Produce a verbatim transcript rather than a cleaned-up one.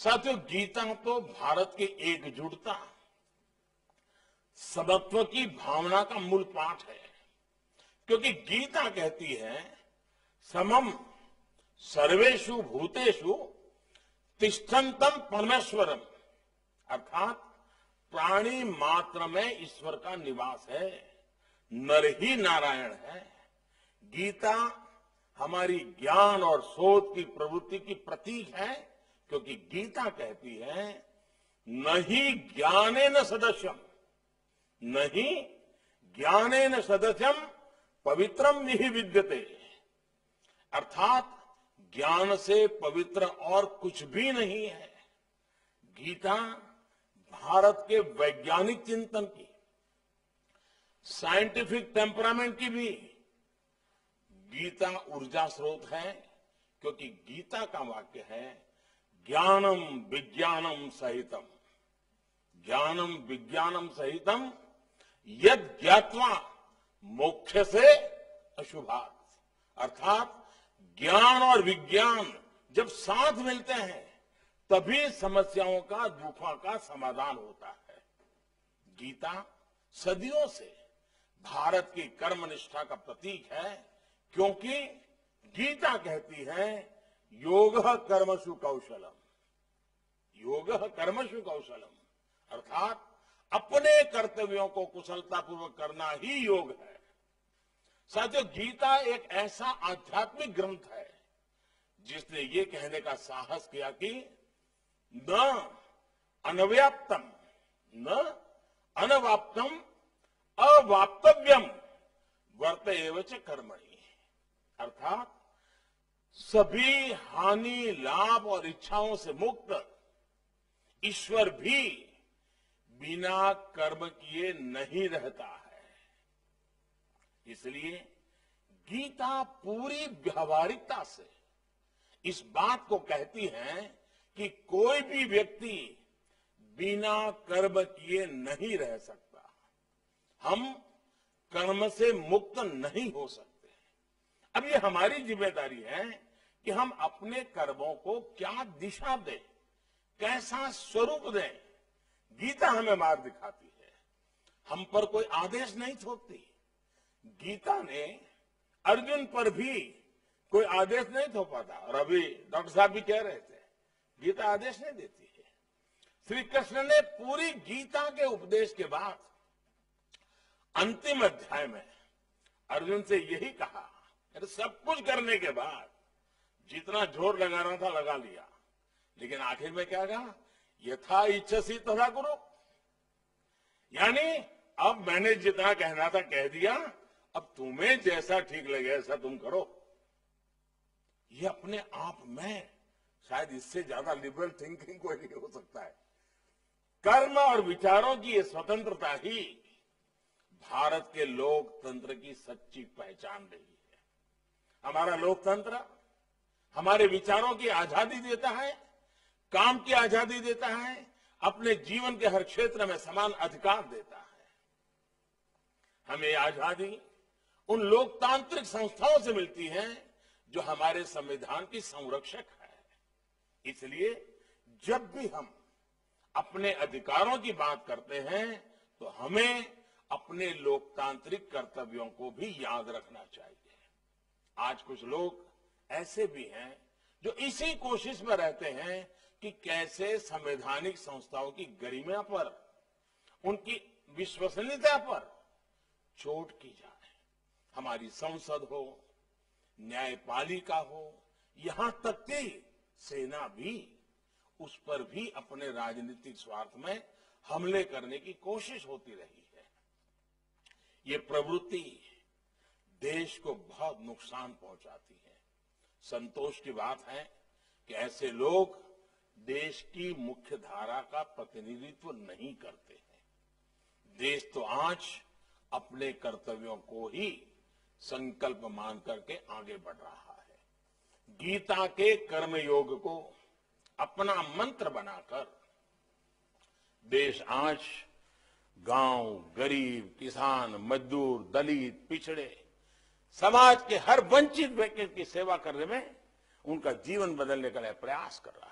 साथियों, गीता तो भारत की एकजुटता, सबत्व की भावना का मूल पाठ है, क्योंकि गीता कहती है समम सर्वेषु भूतेषु तिष्ठन्तम परमेश्वरम, अर्थात प्राणी मात्र में ईश्वर का निवास है, नर ही नारायण है। गीता हमारी ज्ञान और शोध की प्रवृत्ति की प्रतीक है, क्योंकि गीता कहती है नहि ज्ञानेन सदस्यम नहि ज्ञानेन सदस्यम पवित्रम निहि विद्यते, अर्थात ज्ञान से पवित्र और कुछ भी नहीं है। गीता भारत के वैज्ञानिक चिंतन की, साइंटिफिक टेम्परामेंट की भी गीता ऊर्जा स्रोत है, क्योंकि गीता का वाक्य है ज्ञानम विज्ञानम सहितम, ज्ञानम विज्ञानम सहितम यद ज्ञात्वा मोक्ष से अशुभात्, अर्थात ज्ञान और विज्ञान जब साथ मिलते हैं तभी समस्याओं का, दुखों का समाधान होता है। गीता सदियों से भारत की कर्मनिष्ठा का प्रतीक है, क्योंकि गीता कहती है योगः कर्मसु कौशलम, योगः कर्मसु कौशलम, अर्थात अपने कर्तव्यों को कुशलतापूर्वक करना ही योग है। साथियों, गीता एक ऐसा आध्यात्मिक ग्रंथ है जिसने ये कहने का साहस किया कि न अनव्याप्तम न अनवाप्तम अवाप्तव्यम वर्तएव च कर्मणि, अर्थात सभी हानि, लाभ और इच्छाओं से मुक्त ईश्वर भी बिना कर्म किए नहीं रहता है। इसलिए गीता पूरी व्यावहारिकता से इस बात को कहती है कि कोई भी व्यक्ति बिना कर्म किए नहीं रह सकता, हम कर्म से मुक्त नहीं हो सकते। अब ये हमारी जिम्मेदारी है कि हम अपने कर्मों को क्या दिशा दें, कैसा स्वरूप दें। गीता हमें मार्ग दिखाती है, हम पर कोई आदेश नहीं थोपती। गीता ने अर्जुन पर भी कोई आदेश नहीं थोपा था, और अभी डॉक्टर साहब भी कह रहे थे गीता आदेश नहीं देती है। श्री कृष्ण ने पूरी गीता के उपदेश के बाद अंतिम अध्याय में अर्जुन से यही कहा, अरे सब कुछ करने के बाद जितना जोर लगाना था लगा लिया, लेकिन आखिर में क्या कहा, यथा इच्छसि तथा कुरु, यानी अब मैंने जितना कहना था कह दिया, अब तुम्हें जैसा ठीक लगे ऐसा तुम करो। ये अपने आप में शायद इससे ज्यादा लिबरल थिंकिंग कोई नहीं हो सकता है। कर्म और विचारों की ये स्वतंत्रता ही भारत के लोकतंत्र की सच्ची पहचान रही है। हमारा लोकतंत्र हमारे विचारों की आजादी देता है, काम की आजादी देता है, अपने जीवन के हर क्षेत्र में समान अधिकार देता है। हमें आजादी उन लोकतांत्रिक संस्थाओं से मिलती है जो हमारे संविधान की संरक्षक है। इसलिए जब भी हम अपने अधिकारों की बात करते हैं तो हमें अपने लोकतांत्रिक कर्तव्यों को भी याद रखना चाहिए। आज कुछ लोग ऐसे भी हैं जो इसी कोशिश में रहते हैं कि कैसे संवैधानिक संस्थाओं की गरिमा पर, उनकी विश्वसनीयता पर चोट की जाए। हमारी संसद हो, न्यायपालिका हो, यहां तक कि सेना भी, उस पर भी अपने राजनीतिक स्वार्थ में हमले करने की कोशिश होती रही है। ये प्रवृत्ति देश को बहुत नुकसान पहुंचाती है। संतोष की बात है कि ऐसे लोग देश की मुख्य धारा का प्रतिनिधित्व नहीं करते हैं। देश तो आज अपने कर्तव्यों को ही संकल्प मान करके आगे बढ़ रहा है। गीता के कर्मयोग को अपना मंत्र बनाकर देश आज गांव, गरीब, किसान, मजदूर, दलित, पिछड़े समाज के हर वंचित व्यक्ति की सेवा करने में, उनका जीवन बदलने का प्रयास कर रहा है।